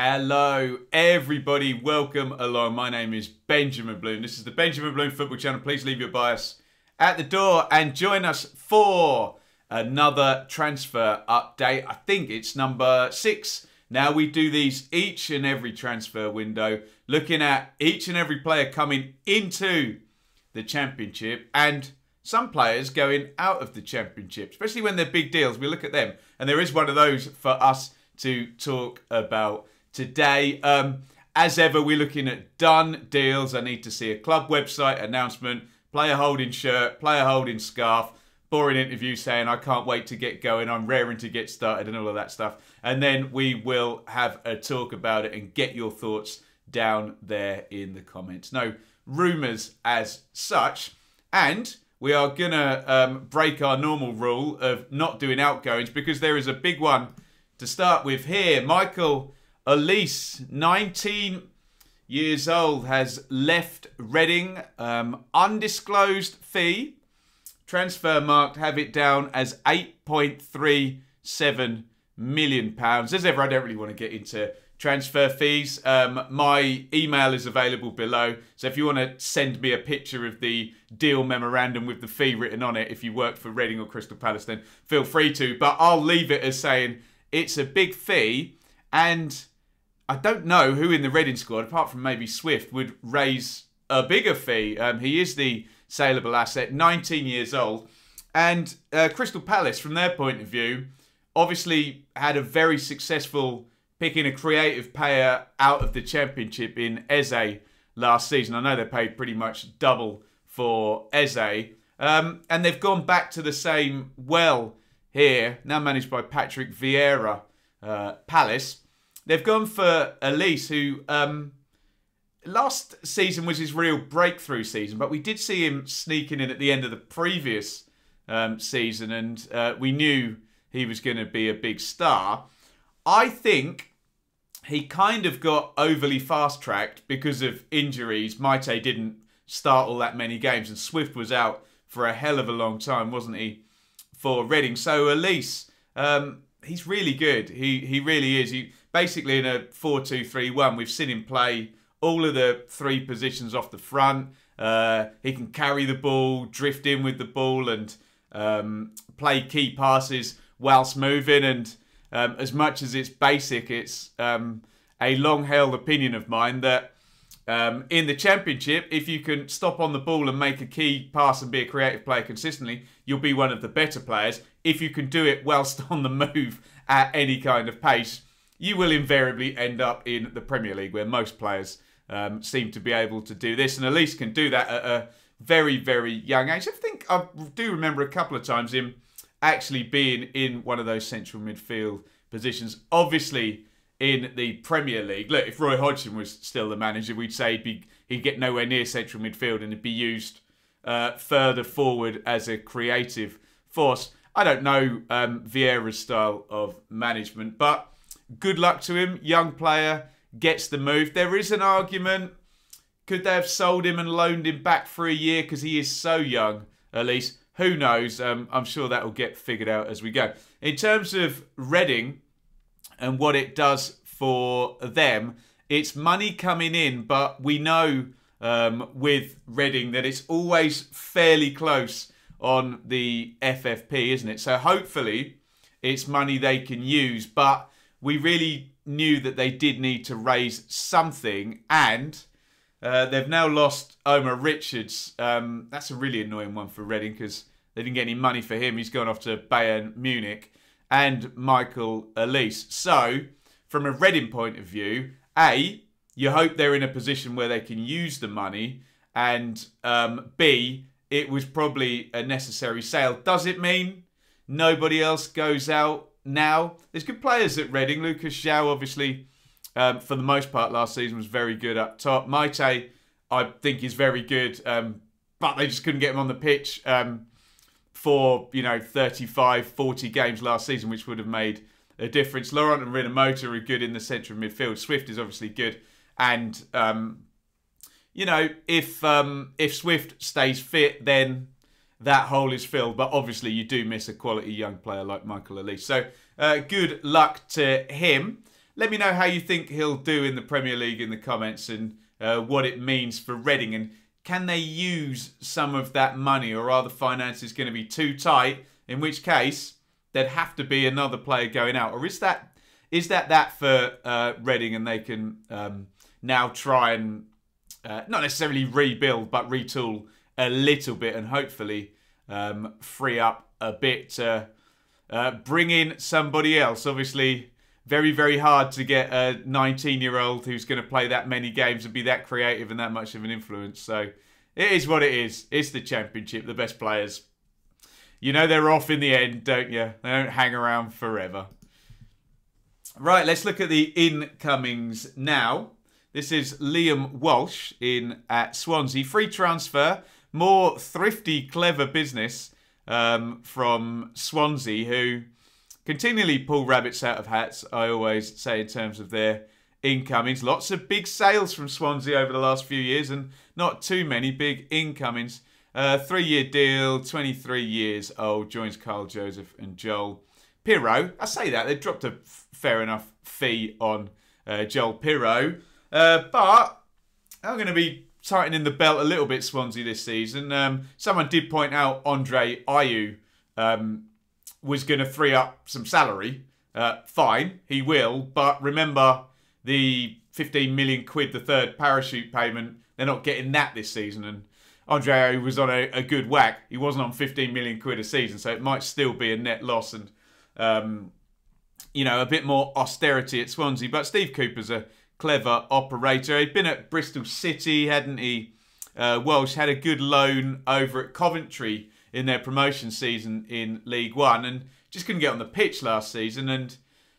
Hello everybody, welcome along. My name is Benjamin Bloom. This is the Benjamin Bloom Football Channel. Please leave your bias at the door and join us for another transfer update. I think it's number 6. Now we do these each and every transfer window, looking at each and every player coming into the Championship and some players going out of the Championship, especially when they're big deals. We look at them and there is one of those for us to talk about today. As ever, we're looking at done deals. I need to see a club website announcement, player holding shirt, player holding scarf, boring interview saying I can't wait to get going, I'm raring to get started and all of that stuff. And then we will have a talk about it and get your thoughts down there in the comments. No rumours as such. And we are going to break our normal rule of not doing outgoings because there is a big one to start with here. Michael Olise, 19 years old, has left Reading. Undisclosed fee. Transfer marked, have it down as £8.37 million. As ever, I don't really want to get into transfer fees. My email is available below. So if you want to send me a picture of the deal memorandum with the fee written on it, if you work for Reading or Crystal Palace, then feel free to. But I'll leave it as saying it's a big fee. And I don't know who in the Reading squad, apart from maybe Swift, would raise a bigger fee. He is the saleable asset, 19 years old. And Crystal Palace, from their point of view, obviously had a very successful picking a creative player out of the Championship in Eze last season. I know they paid pretty much double for Eze. And they've gone back to the same well here, now managed by Patrick Vieira. Palace. They've gone for Olise, who last season was his real breakthrough season, but we did see him sneaking in at the end of the previous season, and we knew he was going to be a big star. I think he kind of got overly fast-tracked because of injuries. Maite didn't start all that many games, and Swift was out for a hell of a long time, wasn't he, for Reading. So Olise, he's really good. He really is. He basically in a 4-2-3-1. We've seen him play all of the 3 positions off the front. He can carry the ball, drift in with the ball, and play key passes whilst moving. And as much as it's basic, it's a long-held opinion of mine that in the Championship, if you can stop on the ball and make a key pass and be a creative player consistently, you'll be one of the better players. If you can do it whilst on the move at any kind of pace, you will invariably end up in the Premier League, where most players seem to be able to do this. And Olise can do that at a very, very young age. I think I do remember a couple of times him actually being in one of those central midfield positions. Obviously, in the Premier League. Look, if Roy Hodgson was still the manager, we'd say he'd get nowhere near central midfield and he'd be used further forward as a creative force. I don't know Vieira's style of management, but good luck to him. Young player, gets the move. There is an argument. Could they have sold him and loaned him back for a year because he is so young, Olise? Who knows? I'm sure that will get figured out as we go. In terms of Reading and what it does for them, it's money coming in, but we know with Reading that it's always fairly close on the FFP, isn't it? So hopefully it's money they can use, but we really knew that they did need to raise something, and they've now lost Omar Richards. That's a really annoying one for Reading because they didn't get any money for him. He's gone off to Bayern Munich. And Michael Olise. So, from a Reading point of view, A, you hope they're in a position where they can use the money, and B, it was probably a necessary sale. Does it mean nobody else goes out now? There's good players at Reading. Lucas João, obviously, for the most part last season, was very good up top. Maite, I think, is very good, but they just couldn't get him on the pitch for, you know, 35, 40 games last season, which would have made a difference. Laurent and Rinamota are good in the central midfield. Swift is obviously good. And, you know, if Swift stays fit, then that hole is filled. But obviously you do miss a quality young player like Michael Olise. So good luck to him. Let me know how you think he'll do in the Premier League in the comments, and what it means for Reading. And can they use some of that money, or are the finances going to be too tight? In which case, there'd have to be another player going out. Or is that for Reading, and they can now try and not necessarily rebuild, but retool a little bit, and hopefully free up a bit to bring in somebody else. Obviously, very, very hard to get a 19-year-old who's going to play that many games and be that creative and that much of an influence. So it is what it is. It's the Championship, the best players. You know they're off in the end, don't you? They don't hang around forever. Right, let's look at the incomings now. This is Liam Walsh in at Swansea. Free transfer, more thrifty, clever business from Swansea, who continually pull rabbits out of hats, I always say, in terms of their incomings. Lots of big sales from Swansea over the last few years, and not too many big incomings. Three-year deal, 23 years old, joins Kyle Joseph and Joel Pirro. I say that, they've dropped a fair enough fee on Joel Pirro. But I'm going to be tightening the belt a little bit, Swansea, this season. Someone did point out Andre Ayew was going to free up some salary. Fine, he will. But remember the £15 million, the third parachute payment. They're not getting that this season. And Andre Ayew was on a good whack. He wasn't on £15 million a season, so it might still be a net loss, and you know, a bit more austerity at Swansea. But Steve Cooper's a clever operator. He'd been at Bristol City, hadn't he? Walsh had a good loan over at Coventry in their promotion season in League One, and just couldn't get on the pitch last season. And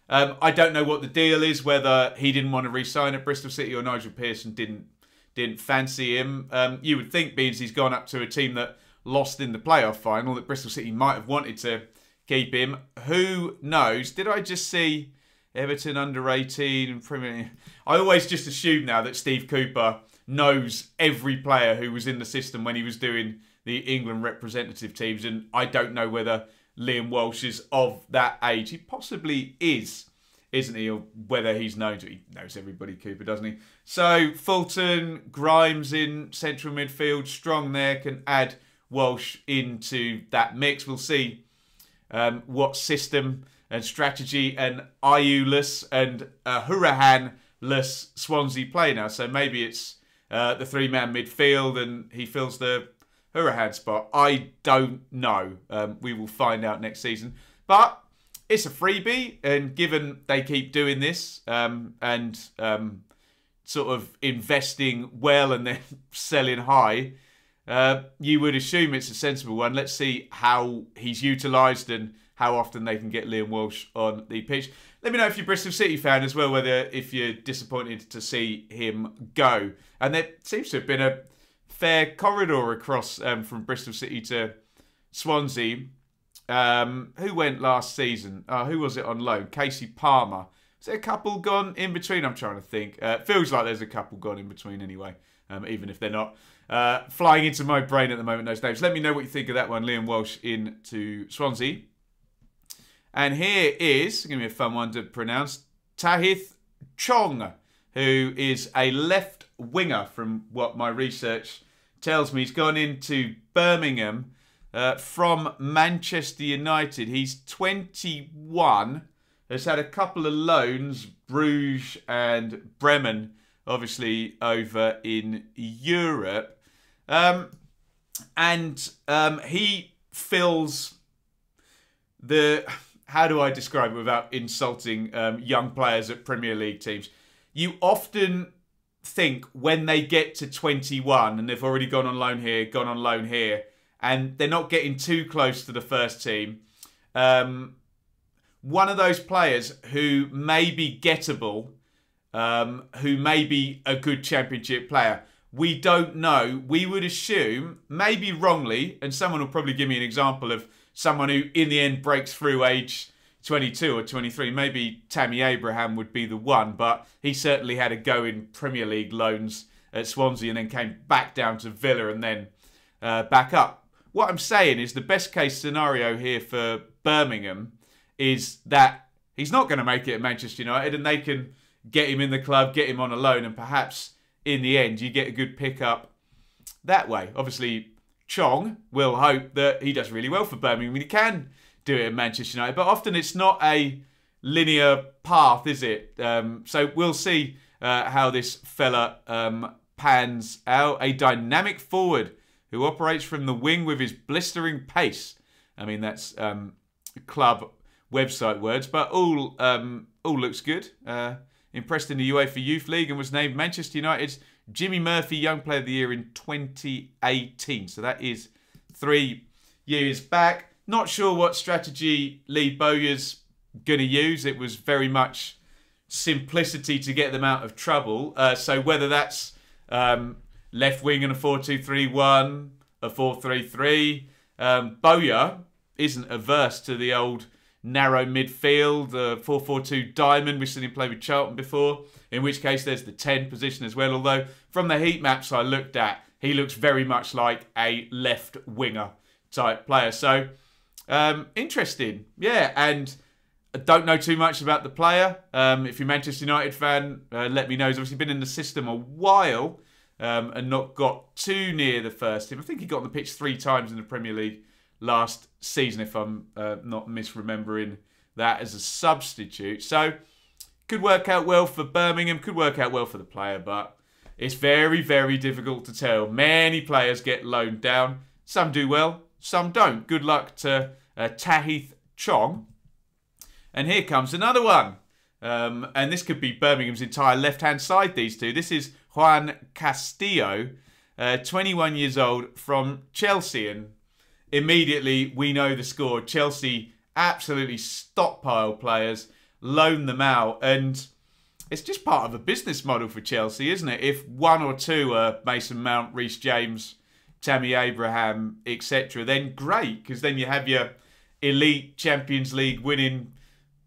I don't know what the deal is, whether he didn't want to re-sign at Bristol City or Nigel Pearson didn't fancy him. You would think, Beans, he's gone up to a team that lost in the playoff final, that Bristol City might have wanted to keep him. Who knows? Did I just see Everton under 18 and Premier? I always just assume now that Steve Cooper knows every player who was in the system when he was doing the England representative teams, and I don't know whether Liam Walsh is of that age. He possibly is, isn't he? Or whether he's known to. He knows everybody, Cooper, doesn't he? So Fulton, Grimes in central midfield, strong there, can add Walsh into that mix. We'll see what system and strategy and Ayew-less and Hurahan-less Swansea play now. So maybe it's the three-man midfield and he fills the Hurahan spot. I don't know. We will find out next season. But it's a freebie, and given they keep doing this and sort of investing well and then selling high, you would assume it's a sensible one. Let's see how he's utilised and how often they can get Liam Walsh on the pitch. Let me know if you're a Bristol City fan as well, whether if you're disappointed to see him go. And there seems to have been a fair corridor across from Bristol City to Swansea. Who went last season? Who was it on loan? Casey Palmer. Is there a couple gone in between? I'm trying to think. Feels like there's a couple gone in between anyway, even if they're not flying into my brain at the moment, those names. Let me know what you think of that one. Liam Walsh into Swansea. And here is, give me a fun one to pronounce, Tahith Chong, who is a left winger from what my research tells me. He's gone into Birmingham from Manchester United. He's 21, has had a couple of loans, Bruges and Bremen, obviously over in Europe. He fills the... How do I describe it without insulting young players at Premier League teams? You often think when they get to 21 and they've already gone on loan here, gone on loan here, and they're not getting too close to the first team. One of those players who may be gettable, who may be a good Championship player. We don't know. We would assume, maybe wrongly, and someone will probably give me an example of someone who, in the end, breaks through age 22 or 23. Maybe Tammy Abraham would be the one, but he certainly had a go in Premier League loans at Swansea and then came back down to Villa and then back up. What I'm saying is the best case scenario here for Birmingham is that he's not going to make it at Manchester United, and they can get him in the club, get him on a loan, and perhaps in the end you get a good pick-up that way. Obviously, Chong will hope that he does really well for Birmingham. I mean, he can do it at Manchester United, but often it's not a linear path, is it? So we'll see how this fella pans out. A dynamic forward who operates from the wing with his blistering pace. I mean, that's club website words, but all looks good. Impressed in the UEFA Youth League and was named Manchester United's Jimmy Murphy Young Player of the Year in 2018. So that is 3 years back. Not sure what strategy Lee Bowyer's going to use. It was very much simplicity to get them out of trouble. So whether that's left wing in a 4-2-3-1, a 4-3-3, Bowyer isn't averse to the old narrow midfield, the 4-4-2 diamond. We've seen him play with Charlton before, in which case there's the 10 position as well. Although from the heat maps I looked at, he looks very much like a left winger type player. So interesting. Yeah, and I don't know too much about the player. If you're a Manchester United fan, let me know. He's obviously been in the system a while and not got too near the first team. I think he got on the pitch 3 times in the Premier League last season, if I'm not misremembering that, as a substitute. So, could work out well for Birmingham, could work out well for the player, but it's very, very difficult to tell. Many players get loaned down. Some do well, some don't. Good luck to Tahith Chong. And here comes another one. And this could be Birmingham's entire left-hand side, these two. This is Juan Castillo, 21 years old, from Chelsea. And immediately we know the score. Chelsea absolutely stockpile players, loan them out. And it's just part of a business model for Chelsea, isn't it? If one or two are Mason Mount, Reece James, Tammy Abraham, etc., then great, because then you have your elite Champions League winning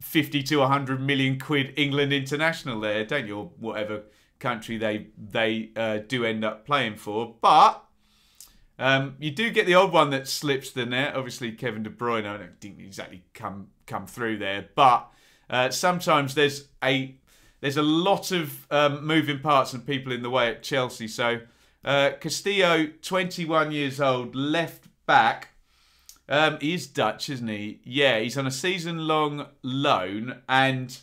50 to 100 million quid England international there, don't you? Or whatever country they do end up playing for. But you do get the odd one that slips the net. Obviously, Kevin De Bruyne, I don't think exactly come through there. But sometimes there's a lot of moving parts and people in the way at Chelsea. So Castillo, 21 years old, left back. He is Dutch, isn't he? Yeah, he's on a season-long loan. And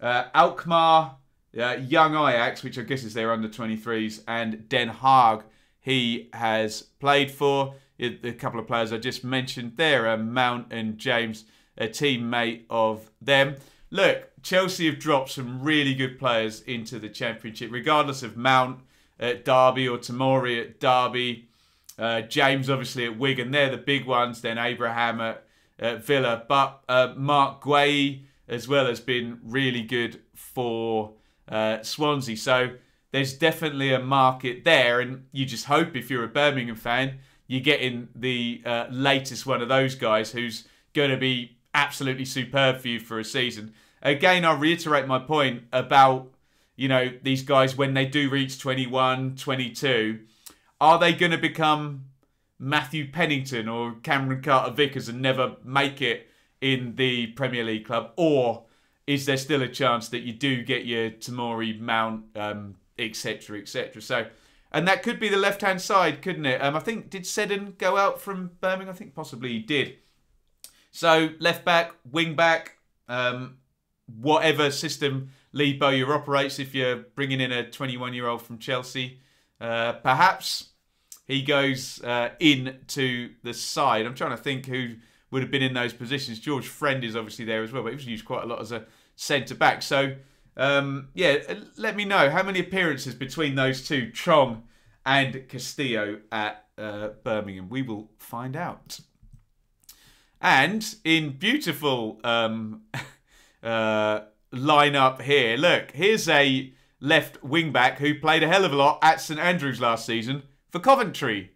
Alkmaar, Young Ajax, which I guess is their under-23s, and Den Haag, he has played for. A couple of players I just mentioned there, Mount and James, a teammate of them. Look, Chelsea have dropped some really good players into the Championship, regardless of Mount at Derby or Tomori at Derby. James, obviously, at Wigan. They're the big ones. Then Abraham at Villa. But Mark Guay as well has been really good for Swansea. So there's definitely a market there. And you just hope, if you're a Birmingham fan, you're getting the latest one of those guys who's going to be absolutely superb for you for a season. Again, I'll reiterate my point about, you know, these guys when they do reach 21, 22... are they going to become Matthew Pennington or Cameron Carter-Vickers and never make it in the Premier League club? Or is there still a chance that you do get your Tomori, Mount, etc., etc.? So, and that could be the left-hand side, couldn't it? I think, did Seddon go out from Birmingham? I think possibly he did. So, left-back, wing-back, whatever system Lee Bowyer operates, if you're bringing in a 21-year-old from Chelsea, perhaps he goes into the side. I'm trying to think who would have been in those positions. George Friend is obviously there as well, but he was used quite a lot as a centre-back. So, yeah, let me know how many appearances between those two, Chong and Castillo, at Birmingham. We will find out. And in beautiful line-up here, look, here's a left wing-back who played a hell of a lot at St Andrews last season for Coventry.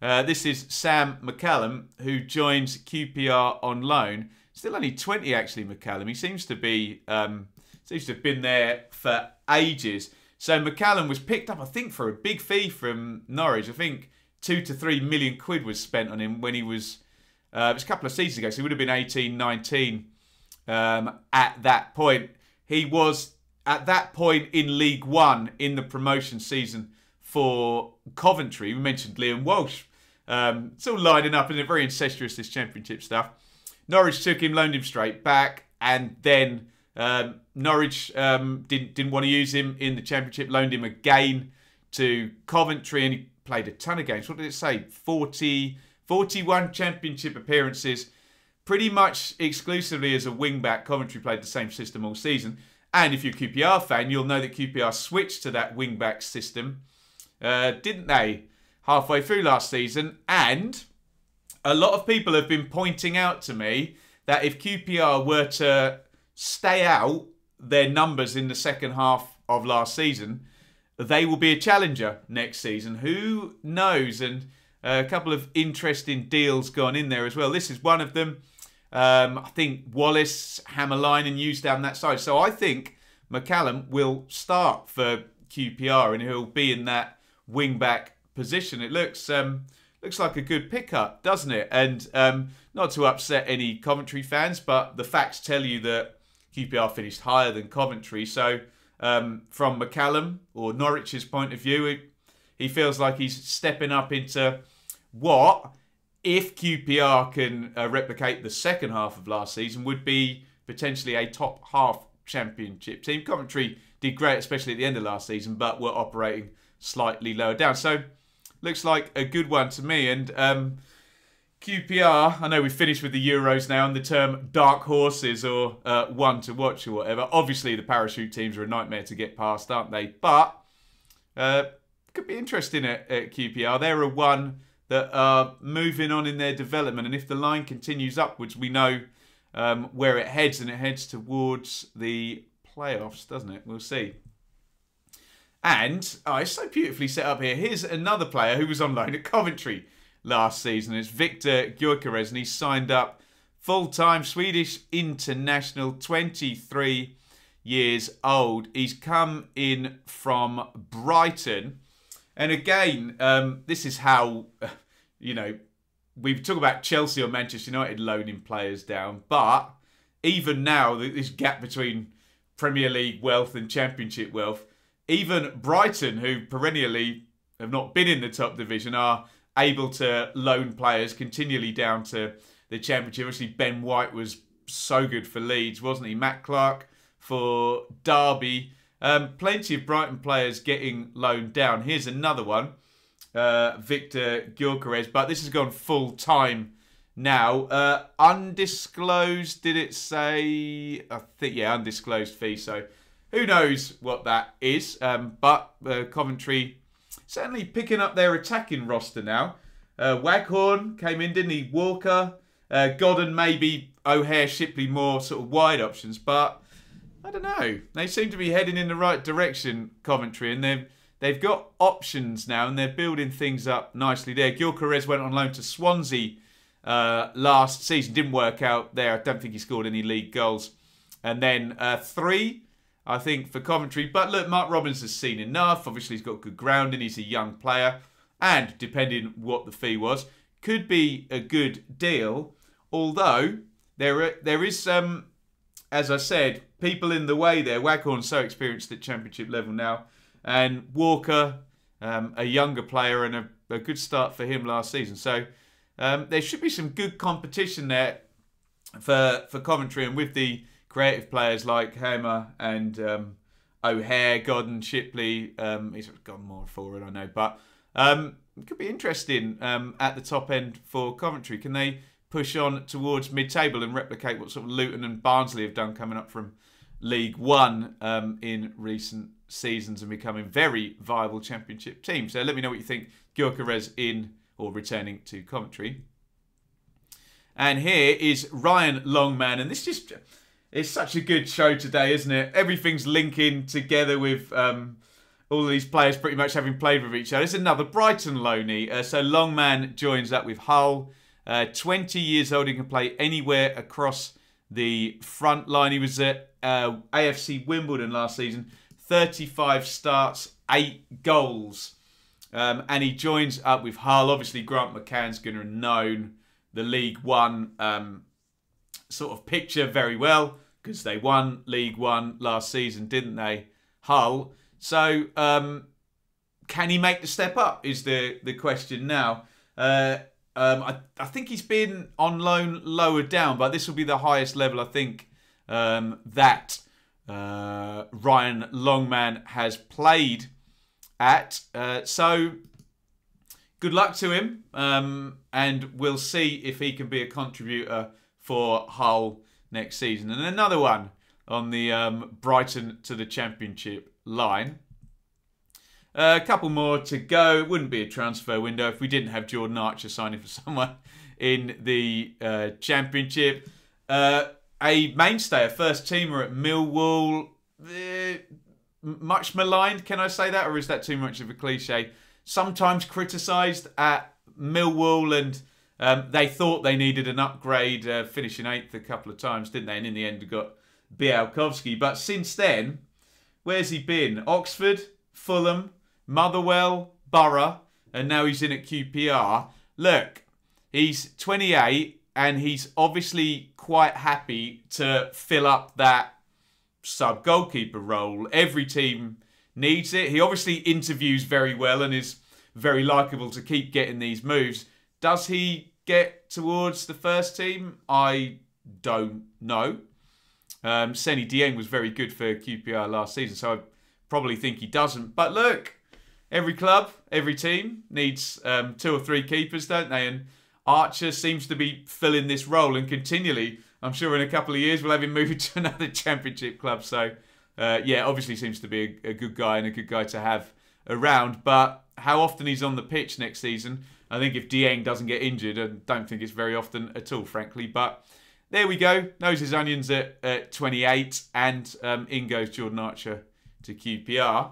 This is Sam McCallum, who joins QPR on loan. Still only 20, actually, McCallum. He seems to be seems to have been there for ages. So McCallum was picked up, I think, for a big fee from Norwich. I think 2 to 3 million quid was spent on him when he was it was a couple of seasons ago, so he would have been 18, 19 at that point. He was at that point in League One in the promotion season for Coventry. We mentioned Liam Walsh. It's all lining up, and it's very incestuous, this championship stuff. Norwich took him, loaned him straight back, and then Norwich didn't want to use him in the championship, loaned him again to Coventry, and he played a ton of games. What did it say? 41 championship appearances, pretty much exclusively as a wing-back. Coventry played the same system all season. And if you're a QPR fan, you'll know that QPR switched to that wing-back system, didn't they, halfway through last season. And a lot of people have been pointing out to me that if QPR were to stay out their numbers in the second half of last season, they will be a challenger next season. Who knows? And a couple of interesting deals gone in there as well. This is one of them. I think Wallace, Hammerline and Hughes down that side. So I think McCallum will start for QPR and he'll be in that wing-back position. It looks like a good pickup, doesn't it? And not to upset any Coventry fans, but the facts tell you that QPR finished higher than Coventry. So from McCallum or Norwich's point of view, he feels like he's stepping up into what, if QPR can replicate the second half of last season, would be potentially a top-half championship team. Coventry did great, especially at the end of last season, but were operating slightly lower down. So, looks like a good one to me. And QPR, I know we've finished with the Euros now and the term dark horses or one to watch or whatever. Obviously, the parachute teams are a nightmare to get past, aren't they? But could be interesting at QPR. They're a one that are moving on in their development. And if the line continues upwards, we know where it heads, and it heads towards the playoffs, doesn't it? We'll see. And it's so beautifully set up here. Here's another player who was on loan at Coventry last season. It's Victor Gyökeres, and he's signed up full-time, Swedish international, 23 years old. He's come in from Brighton. And again, this is how, you know, we talk about Chelsea or Manchester United loaning players down. But even now, this gap between Premier League wealth and Championship wealth, even Brighton, who perennially have not been in the top division, are able to loan players continually down to the Championship. Obviously, Ben White was so good for Leeds, wasn't he? Matt Clark for Derby. Plenty of Brighton players getting loaned down. Here's another one, Victor Gyökeres, but this has gone full-time now. Undisclosed, did it say? I think, yeah, undisclosed fee, so who knows what that is. But Coventry certainly picking up their attacking roster now. Waghorn came in, didn't he? Walker, Godden, maybe O'Hare, Shipley, more sort of wide options, but I don't know. They seem to be heading in the right direction, Coventry, and they've got options now, and they're building things up nicely there. Gyökeres went on loan to Swansea last season. Didn't work out there. I don't think he scored any league goals. And then 3, I think, for Coventry. But look, Mark Robbins has seen enough. Obviously, he's got good grounding. He's a young player. And depending what the fee was, could be a good deal. Although, there is some... as I said, people in the way there. Waghorn's so experienced at championship level now. And Walker, a younger player, and a good start for him last season. So there should be some good competition there for Coventry. And with the creative players like Hamer and O'Hare, Godden, Shipley. He's gone more forward, I know. But it could be interesting at the top end for Coventry. Can they push on towards mid-table and replicate what sort of Luton and Barnsley have done coming up from League One in recent seasons and becoming very viable championship teams? So let me know what you think. Gyökeres in or returning to Coventry. And here is Ryan Longman. And this just is such a good show today, isn't it? Everything's linking together with all of these players pretty much having played with each other. It's another Brighton loanee. So Longman joins up with Hull. 20 years old, he can play anywhere across the front line. He was at AFC Wimbledon last season. 35 starts, 8 goals. And he joins up with Hull. Obviously, Grant McCann's going to know the League One sort of picture very well because they won League One last season, didn't they, Hull? So can he make the step up is the question now. I think he's been on loan lower down, but this will be the highest level, I think, that Ryan Longman has played at. So good luck to him, and we'll see if he can be a contributor for Hull next season. And another one on the Brighton to the Championship line. A couple more to go. It wouldn't be a transfer window if we didn't have Jordan Archer signing for someone in the Championship. A mainstay, a first-teamer at Millwall. Much maligned, can I say that? Or is that too much of a cliche? Sometimes criticised at Millwall, and they thought they needed an upgrade, finishing 8th a couple of times, didn't they? And in the end, got Białkowski. But since then, where's he been? Oxford, Fulham, Motherwell, Borough, and now he's in at QPR. Look, he's 28 and he's obviously quite happy to fill up that sub-goalkeeper role. Every team needs it. He obviously interviews very well and is very likeable to keep getting these moves. Does he get towards the first team? I don't know. Seny Dieng was very good for QPR last season, so I probably think he doesn't. But look, every club, every team needs two or three keepers, don't they? And Archer seems to be filling this role, and continually, I'm sure in a couple of years, we'll have him moved to another Championship club. So, yeah, obviously seems to be a good guy and a good guy to have around. But how often he's on the pitch next season, I think if Dieng doesn't get injured, I don't think it's very often at all, frankly. But there we go. Knows his onions at 28, and in goes Jordan Archer to QPR.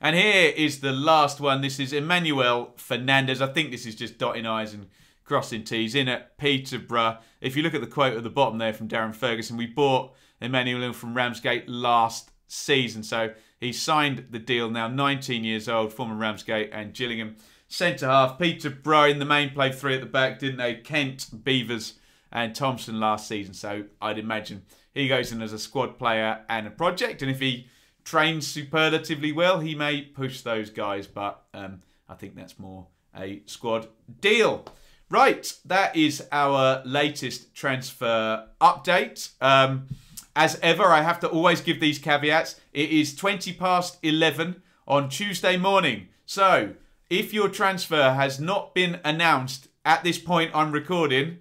And here is the last one. This is Emmanuel Fernandez. I think this is just dotting I's and crossing T's. In at Peterborough. If you look at the quote at the bottom there from Darren Ferguson, we bought Emmanuel from Ramsgate last season. So he signed the deal now, 19 years old, former Ramsgate and Gillingham. Centre-half, Peterborough in the main, played three at the back, didn't they? Kent, Beavers and Thompson last season. So I'd imagine he goes in as a squad player and a project. And if he trains superlatively well, he may push those guys, but I think that's more a squad deal. Right, that is our latest transfer update. As ever, I have to always give these caveats. It is 11:20 on Tuesday morning. So if your transfer has not been announced at this point I'm recording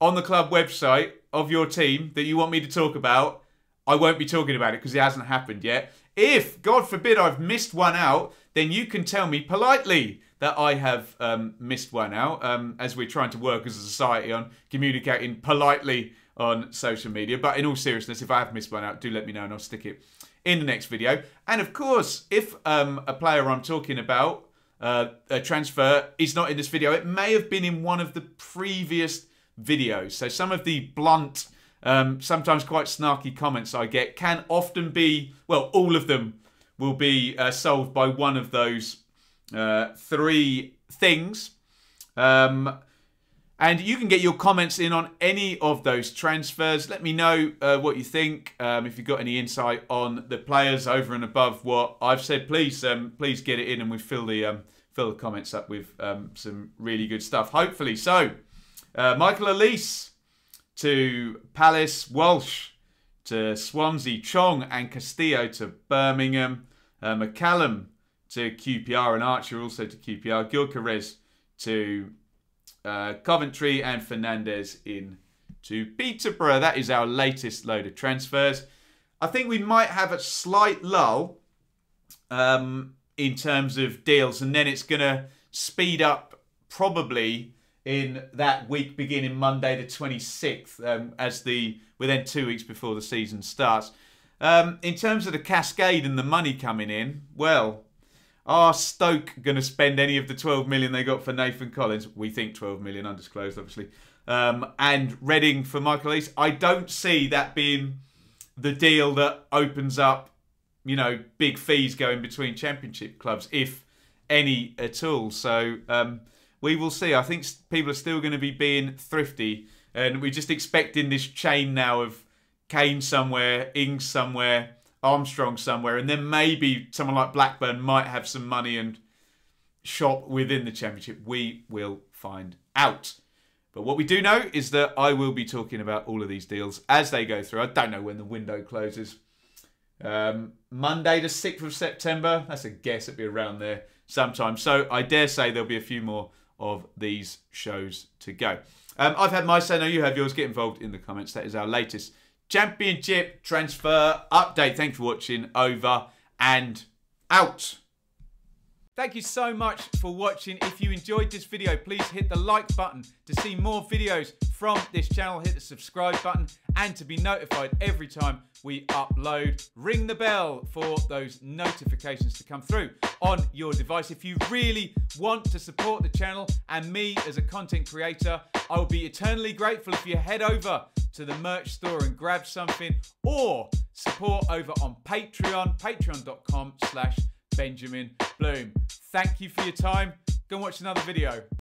on the club website of your team that you want me to talk about, I won't be talking about it because it hasn't happened yet. If, God forbid, I've missed one out, then you can tell me politely that I have missed one out, as we're trying to work as a society on communicating politely on social media. But in all seriousness, if I have missed one out, do let me know and I'll stick it in the next video. And of course, if a player I'm talking about, a transfer, is not in this video, it may have been in one of the previous videos. So some of the blunt, sometimes quite snarky comments I get can often be, well, all of them will be solved by one of those three things. And you can get your comments in on any of those transfers. Let me know what you think, if you've got any insight on the players over and above what I've said. Please please get it in, and we fill the comments up with some really good stuff, hopefully. So, Michael Olise to Palace, Walsh to Swansea, Chong and Castillo to Birmingham, McCallum to QPR and Archer also to QPR, Gyökeres to Coventry and Fernandez in to Peterborough. That is our latest load of transfers. I think we might have a slight lull in terms of deals, and then it's going to speed up probably in that week beginning Monday the 26th, as we're then 2 weeks before the season starts. In terms of the cascade and the money coming in, well, are Stoke going to spend any of the 12 million they got for Nathan Collins? We think 12 million, undisclosed, obviously. And Reading for Michael Olise. I don't see that being the deal that opens up, you know, big fees going between Championship clubs, if any at all. So we will see. I think people are still going to be being thrifty And we're just expecting this chain now of Kane somewhere, Ings somewhere, Armstrong somewhere, and then maybe someone like Blackburn might have some money and shop within the Championship. We will find out. But what we do know is that I will be talking about all of these deals as they go through. I don't know when the window closes. Monday the 6th of September. That's a guess. It'll be around there sometime. So I dare say there'll be a few more of these shows to go. I've had my say. Now you have yours. Get involved in the comments. That is our latest Championship transfer update. Thanks for watching. Over and out. Thank you so much for watching. If you enjoyed this video, please hit the like button to see more videos from this channel. Hit the subscribe button and to be notified every time we upload. Ring the bell for those notifications to come through on your device. If you really want to support the channel and me as a content creator, I will be eternally grateful if you head over to the merch store and grab something, or support over on Patreon, patreon.com/BenjaminBloom. Thank you for your time. Go and watch another video.